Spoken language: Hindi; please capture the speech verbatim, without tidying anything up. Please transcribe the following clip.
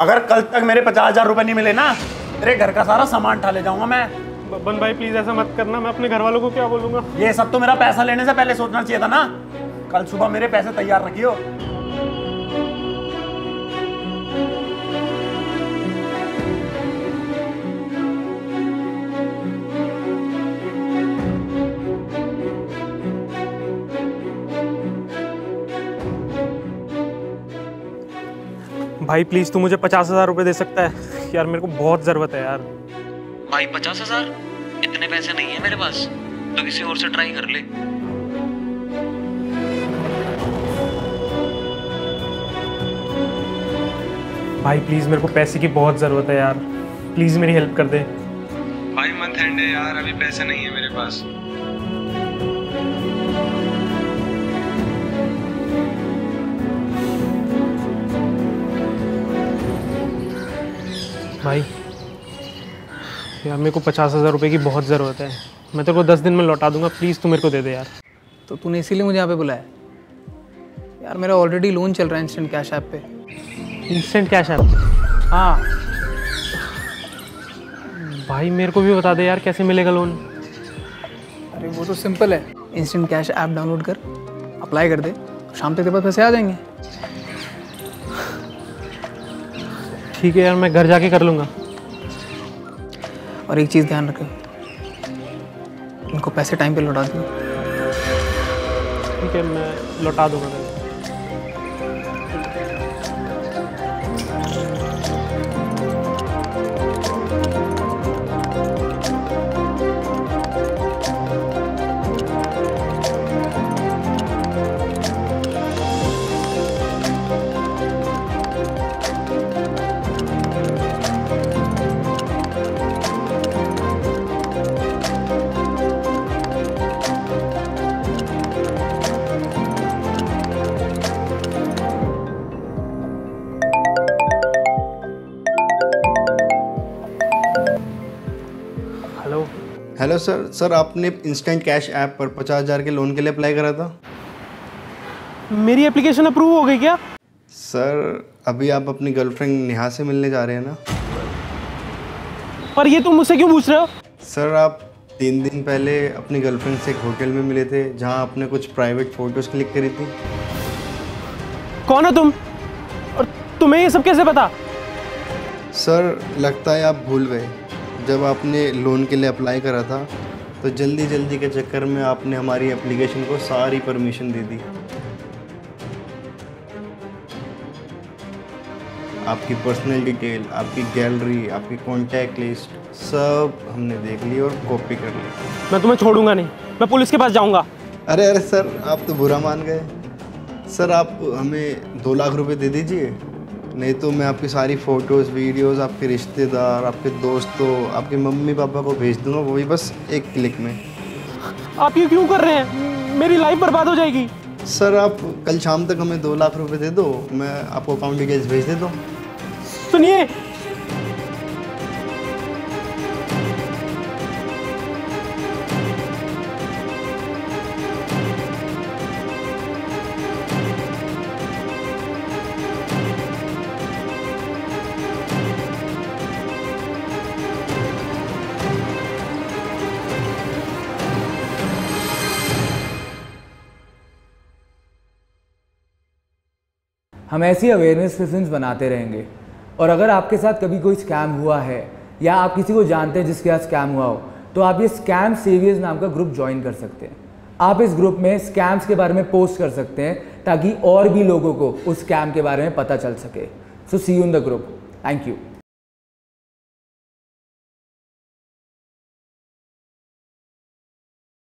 अगर कल तक मेरे पचास हजार रुपये नहीं मिले ना, तेरे घर का सारा सामान ठा ले जाऊंगा मैं। बबन भाई प्लीज ऐसा मत करना, मैं अपने घर वालों को क्या बोलूंगा। ये सब तो मेरा पैसा लेने से पहले सोचना चाहिए था ना। कल सुबह मेरे पैसे तैयार रखियो। भाई प्लीज तू मुझे पचास हजार रुपये दे सकता है यार, मेरे को बहुत जरूरत है यार। भाई पचास हजार इतने पैसे नहीं है मेरे पास, तो किसी और से ट्राई कर ले। भाई प्लीज मेरे को पैसे की बहुत जरूरत है यार, प्लीज मेरी हेल्प कर दे। भाई मंथ एंड है यार, अभी पैसे नहीं है मेरे पास। भाई यार मेरे को पचास हज़ार रुपये की बहुत ज़रूरत है, मैं तेरे को दस दिन में लौटा दूंगा, प्लीज़ तू मेरे को दे दे यार। तो तूने इसीलिए मुझे यहाँ पे बुलाया? यार मेरा ऑलरेडी लोन चल रहा है इंस्टेंट कैश ऐप पे। Instant cash app? हाँ भाई मेरे को भी बता दे यार, कैसे मिलेगा लोन? अरे वो तो सिंपल है, इंस्टेंट कैश ऐप डाउनलोड कर, अप्लाई कर दे, शाम तक तेरे पास पैसे आ जाएंगे। ठीक है यार, मैं घर जाके कर लूँगा। और एक चीज़ ध्यान रखें, इनको पैसे टाइम पे लौटा दूँ। ठीक है, मैं लौटा दूँगा। हेलो सर, सर आपने इंस्टेंट कैश ऐप पर पचास हज़ार के लोन के लिए अप्लाई करा था। मेरी एप्लीकेशन अप्रूव हो गई क्या? सर अभी आप अपनी गर्लफ्रेंड नेहा से मिलने जा रहे हैं ना। पर ये तुम मुझसे क्यों पूछ रहे हो? सर आप तीन दिन पहले अपनी गर्लफ्रेंड से एक होटल में मिले थे, जहां आपने कुछ प्राइवेट फ़ोटोज़ क्लिक करी थी। कौन हो तुम और तुम्हें ये सब कैसे पता? सर लगता है आप भूल गए, जब आपने लोन के लिए अप्लाई करा था तो जल्दी जल्दी के चक्कर में आपने हमारी एप्लीकेशन को सारी परमिशन दे दी। आपकी पर्सनल डिटेल, आपकी गैलरी, आपकी कॉन्टैक्ट लिस्ट सब हमने देख ली और कॉपी कर ली। मैं तुम्हें छोड़ूंगा नहीं, मैं पुलिस के पास जाऊंगा। अरे अरे सर आप तो बुरा मान गए। सर आप हमें दो लाख रुपए दे दीजिए, नहीं तो मैं आपकी सारी फ़ोटोज़, वीडियोस, आपके रिश्तेदार, आपके दोस्तों, आपके मम्मी पापा को भेज दूंगा, वो भी बस एक क्लिक में। आप ये क्यों कर रहे हैं? मेरी लाइफ बर्बाद हो जाएगी। सर आप कल शाम तक हमें दो लाख रुपए दे दो, मैं आपको अकाउंट डिटेल्स भेज देता हूँ। सुनिए हम ऐसी अवेयरनेस सेशंस बनाते रहेंगे, और अगर आपके साथ कभी कोई स्कैम हुआ है या आप किसी को जानते हैं जिसके साथ स्कैम हुआ हो, तो आप ये स्कैम सेवियर्स नाम का ग्रुप ज्वाइन कर सकते हैं। आप इस ग्रुप में स्कैम्स के बारे में पोस्ट कर सकते हैं ताकि और भी लोगों को उस स्कैम के बारे में पता चल सके। So see you in the group. Thank you.